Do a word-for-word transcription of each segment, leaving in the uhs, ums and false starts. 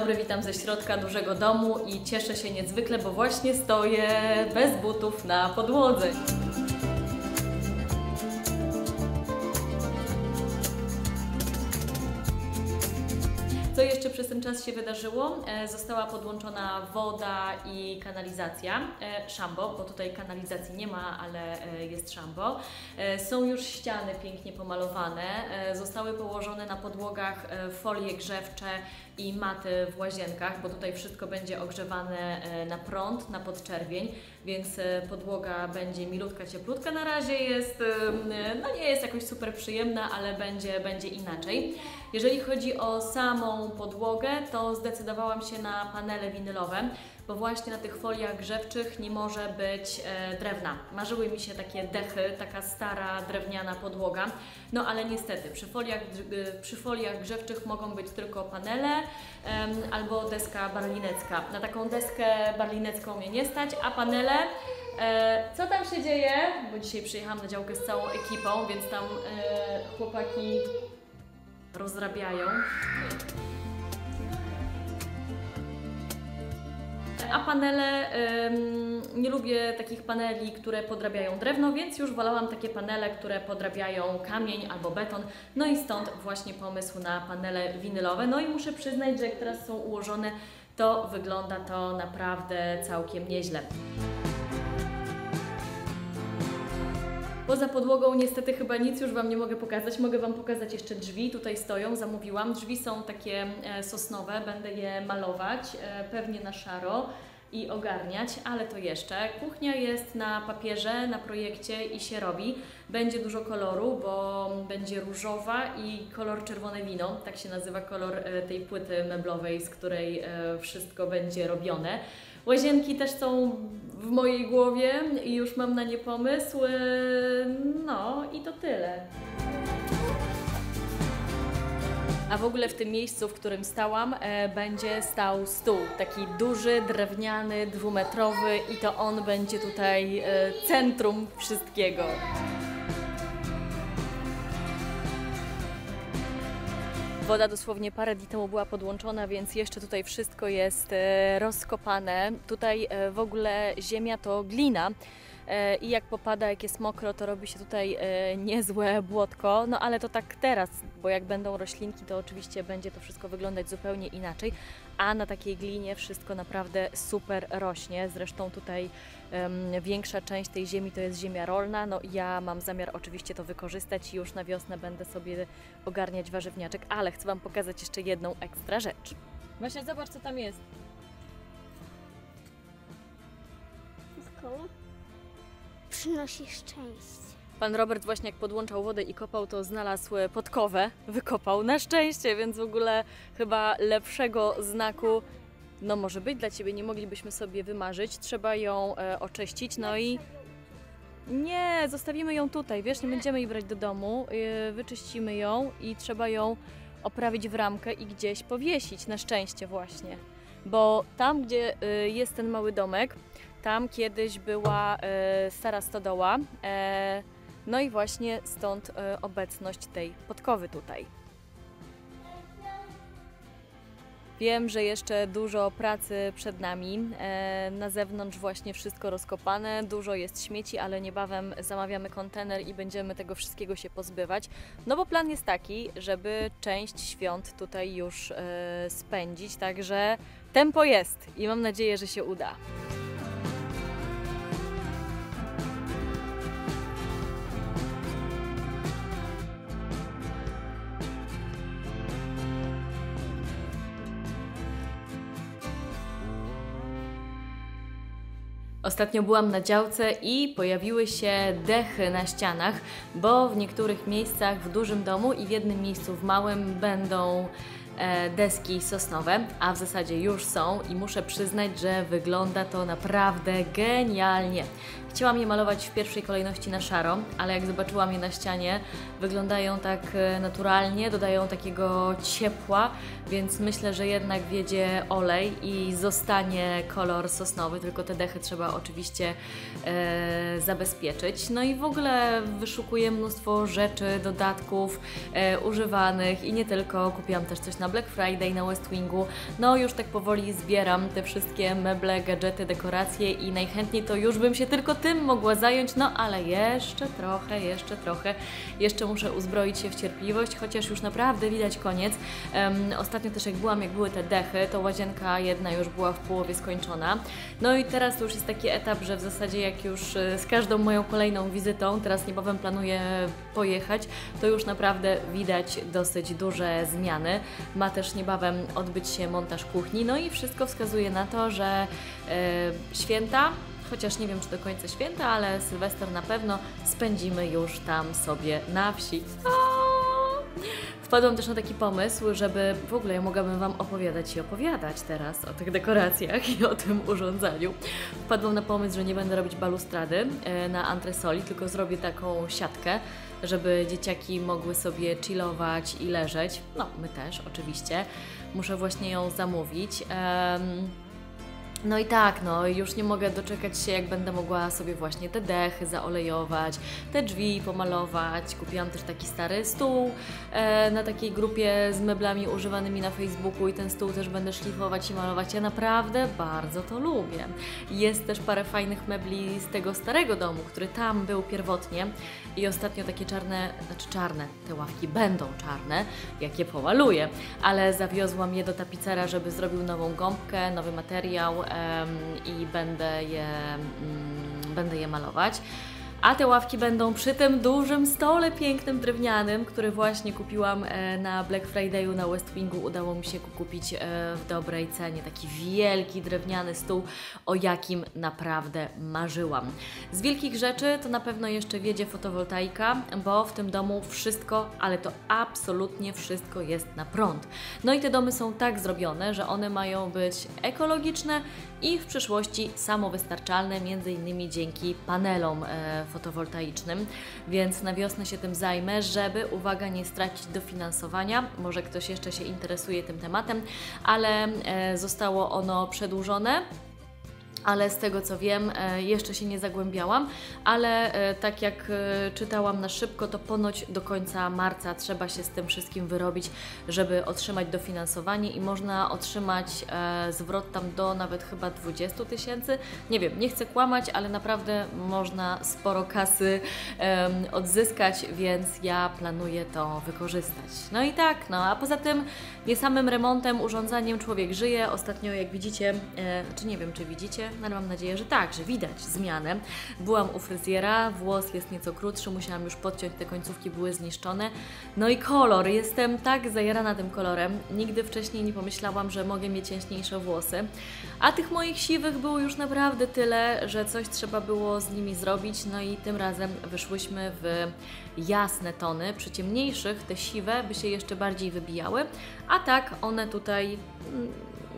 dobry, witam ze środka dużego domu i cieszę się niezwykle, bo właśnie stoję bez butów na podłodze. Co jeszcze przez ten czas się wydarzyło? E, została podłączona woda i kanalizacja, e, szambo, bo tutaj kanalizacji nie ma, ale e, jest szambo. E, są już ściany pięknie pomalowane, e, zostały położone na podłogach e, folie grzewcze i maty w łazienkach, bo tutaj wszystko będzie ogrzewane e, na prąd, na podczerwień, więc e, podłoga będzie milutka, cieplutka. Na razie jest, e, no nie jest jakoś super przyjemna, ale będzie, będzie inaczej. Jeżeli chodzi o samą podłogę, to zdecydowałam się na panele winylowe, bo właśnie na tych foliach grzewczych nie może być e, drewna. Marzyły mi się takie dechy, taka stara drewniana podłoga, no ale niestety przy foliach, przy foliach grzewczych mogą być tylko panele e, albo deska barlinecka. Na taką deskę barlinecką mnie nie stać, a panele... E, co tam się dzieje? Bo dzisiaj przyjechałam na działkę z całą ekipą, więc tam e, chłopaki rozrabiają. A panele, ym, nie lubię takich paneli, które podrabiają drewno, więc już wolałam takie panele, które podrabiają kamień albo beton. No i stąd właśnie pomysł na panele winylowe. No i muszę przyznać, że jak teraz są ułożone, to wygląda to naprawdę całkiem nieźle. Poza podłogą niestety chyba nic już Wam nie mogę pokazać. Mogę Wam pokazać jeszcze drzwi. Tutaj stoją, zamówiłam. Drzwi są takie sosnowe, będę je malować, pewnie na szaro i ogarniać, ale to jeszcze. Kuchnia jest na papierze, na projekcie i się robi. Będzie dużo koloru, bo będzie różowa i kolor czerwone wino. Tak się nazywa kolor tej płyty meblowej, z której wszystko będzie robione. Łazienki też są w mojej głowie i już mam na nie pomysł. No i to tyle. A w ogóle w tym miejscu, w którym stałam, e, będzie stał stół. Taki duży, drewniany, dwumetrowy i to on będzie tutaj e, centrum wszystkiego. Woda dosłownie parę dni temu była podłączona, więc jeszcze tutaj wszystko jest e, rozkopane. Tutaj e, w ogóle ziemia to glina. I jak popada, jak jest mokro, to robi się tutaj niezłe błotko, no ale to tak teraz, bo jak będą roślinki, to oczywiście będzie to wszystko wyglądać zupełnie inaczej, a na takiej glinie wszystko naprawdę super rośnie, zresztą tutaj um, większa część tej ziemi to jest ziemia rolna, no ja mam zamiar oczywiście to wykorzystać i już na wiosnę będę sobie ogarniać warzywniaczek, ale chcę Wam pokazać jeszcze jedną ekstra rzecz. Właśnie zobacz, co tam jest. Przynosi szczęście. Pan Robert właśnie jak podłączał wodę i kopał, to znalazł podkowę, wykopał na szczęście, więc w ogóle chyba lepszego znaku no może być dla Ciebie, nie moglibyśmy sobie wymarzyć, trzeba ją e, oczyścić, no i nie, zostawimy ją tutaj, wiesz, nie będziemy jej brać do domu, e, wyczyścimy ją i trzeba ją oprawić w ramkę i gdzieś powiesić, na szczęście właśnie, bo tam gdzie e, jest ten mały domek, tam kiedyś była e, stara stodoła, e, no i właśnie stąd e, obecność tej podkowy tutaj. Wiem, że jeszcze dużo pracy przed nami, e, na zewnątrz właśnie wszystko rozkopane, dużo jest śmieci, ale niebawem zamawiamy kontener i będziemy tego wszystkiego się pozbywać, no bo plan jest taki, żeby część świąt tutaj już e, spędzić, także tempo jest i mam nadzieję, że się uda. Ostatnio byłam na działce i pojawiły się dechy na ścianach, bo w niektórych miejscach w dużym domu i w jednym miejscu w małym będą e, deski sosnowe, a w zasadzie już są i muszę przyznać, że wygląda to naprawdę genialnie. Chciałam je malować w pierwszej kolejności na szaro, ale jak zobaczyłam je na ścianie, wyglądają tak naturalnie, dodają takiego ciepła, więc myślę, że jednak wjedzie olej i zostanie kolor sosnowy, tylko te dechy trzeba oczywiście e, zabezpieczyć. No i w ogóle wyszukuję mnóstwo rzeczy, dodatków e, używanych i nie tylko. Kupiłam też coś na Black Friday, na Westwingu. No już tak powoli zbieram te wszystkie meble, gadżety, dekoracje i najchętniej to już bym się tylko tym mogła zająć, no ale jeszcze trochę, jeszcze trochę, jeszcze muszę uzbroić się w cierpliwość, chociaż już naprawdę widać koniec. Um, ostatnio też jak byłam, jak były te dechy, to łazienka jedna już była w połowie skończona. No i teraz to już jest taki etap, że w zasadzie jak już z każdą moją kolejną wizytą, teraz niebawem planuję pojechać, to już naprawdę widać dosyć duże zmiany. Ma też niebawem odbyć się montaż kuchni, no i wszystko wskazuje na to, że yy, święta, chociaż nie wiem, czy do końca święta, ale Sylwester na pewno spędzimy już tam sobie na wsi. Wpadłam też na taki pomysł, żeby w ogóle ja mogłabym Wam opowiadać i opowiadać teraz o tych dekoracjach i o tym urządzaniu. Wpadłam na pomysł, że nie będę robić balustrady na antresoli, tylko zrobię taką siatkę, żeby dzieciaki mogły sobie chillować i leżeć. No, my też oczywiście. Muszę właśnie ją zamówić. Um, No i tak, no już nie mogę doczekać się, jak będę mogła sobie właśnie te dechy zaolejować, te drzwi pomalować. Kupiłam też taki stary stół e, na takiej grupie z meblami używanymi na Facebooku i ten stół też będę szlifować i malować. Ja naprawdę bardzo to lubię. Jest też parę fajnych mebli z tego starego domu, który tam był pierwotnie i ostatnio takie czarne, znaczy czarne, te ławki będą czarne, jak je pomaluję, ale zawiozłam je do tapicera, żeby zrobił nową gąbkę, nowy materiał, i będę je, będę je malować. A te ławki będą przy tym dużym stole pięknym, drewnianym, który właśnie kupiłam na Black Friday'u na Westwingu. Udało mi się kupić w dobrej cenie taki wielki, drewniany stół, o jakim naprawdę marzyłam. Z wielkich rzeczy to na pewno jeszcze wiedzie fotowoltaika, bo w tym domu wszystko, ale to absolutnie wszystko jest na prąd. No i te domy są tak zrobione, że one mają być ekologiczne i w przyszłości samowystarczalne, między innymi dzięki panelom fotowoltaicznym, więc na wiosnę się tym zajmę, żeby, uwaga, nie stracić dofinansowania. Może ktoś jeszcze się interesuje tym tematem, ale zostało ono przedłużone. Ale z tego co wiem, jeszcze się nie zagłębiałam, ale tak jak czytałam na szybko, to ponoć do końca marca trzeba się z tym wszystkim wyrobić, żeby otrzymać dofinansowanie i można otrzymać zwrot tam do nawet chyba dwudziestu tysięcy. Nie wiem, nie chcę kłamać, ale naprawdę można sporo kasy odzyskać, więc ja planuję to wykorzystać. No i tak, no a poza tym nie samym remontem, urządzeniem człowiek żyje. Ostatnio jak widzicie, czy nie wiem czy widzicie, no, ale mam nadzieję, że tak, że widać zmianę. Byłam u fryzjera, włos jest nieco krótszy, musiałam już podciąć, te końcówki były zniszczone. No i kolor, jestem tak zajarana tym kolorem. Nigdy wcześniej nie pomyślałam, że mogę mieć cięśniejsze włosy. A tych moich siwych było już naprawdę tyle, że coś trzeba było z nimi zrobić. No i tym razem wyszłyśmy w jasne tony. Przy ciemniejszych te siwe by się jeszcze bardziej wybijały, a tak one tutaj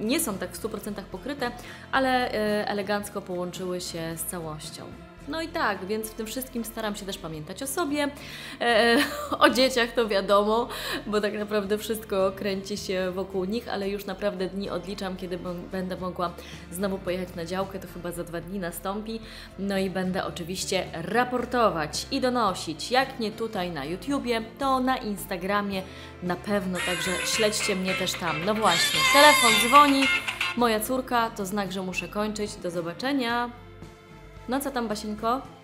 nie są tak w stu procentach pokryte, ale elegancko połączyły się z całością. No i tak, więc w tym wszystkim staram się też pamiętać o sobie, e, o dzieciach to wiadomo, bo tak naprawdę wszystko kręci się wokół nich, ale już naprawdę dni odliczam, kiedy będę mogła znowu pojechać na działkę, to chyba za dwa dni nastąpi. No i będę oczywiście raportować i donosić, jak nie tutaj na YouTubie, to na Instagramie na pewno, także śledźcie mnie też tam. No właśnie, telefon dzwoni, moja córka, to znak, że muszę kończyć, do zobaczenia. No co tam, Basieńko?